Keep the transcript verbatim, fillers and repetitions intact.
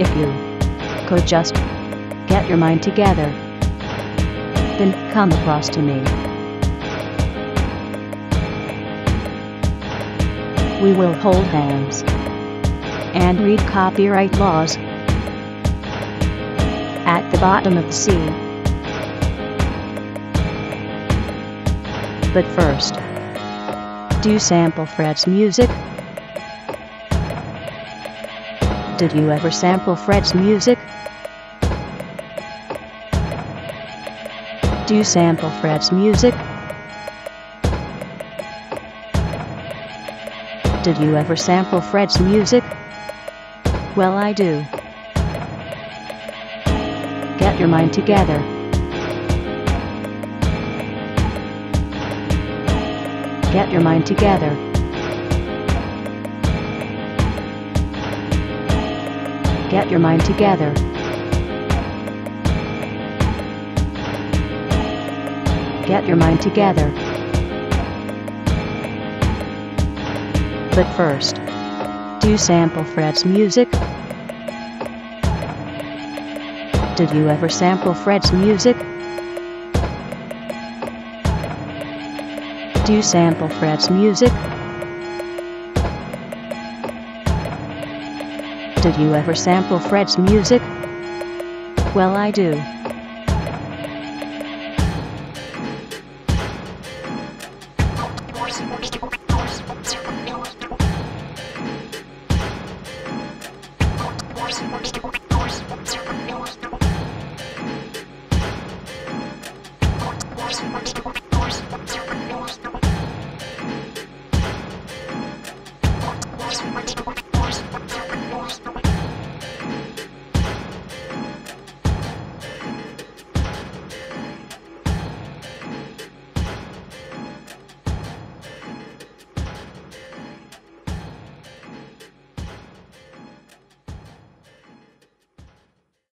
If you could just get your mind together, then come across to me. We will hold hands and read copyright laws at the bottom of the sea. But first, do sample Fred's music? Did you ever sample Fred's music? Do sample Fred's music? Did you ever sample Fred's music? Well, I do. Get your mind together. Get your mind together. Get your mind together. Get your mind together. But first, do sample Fred's music? Did you ever sample Fred's music? Do sample Fred's music? Did you ever sample Fred's music? Well, I do. Thank you.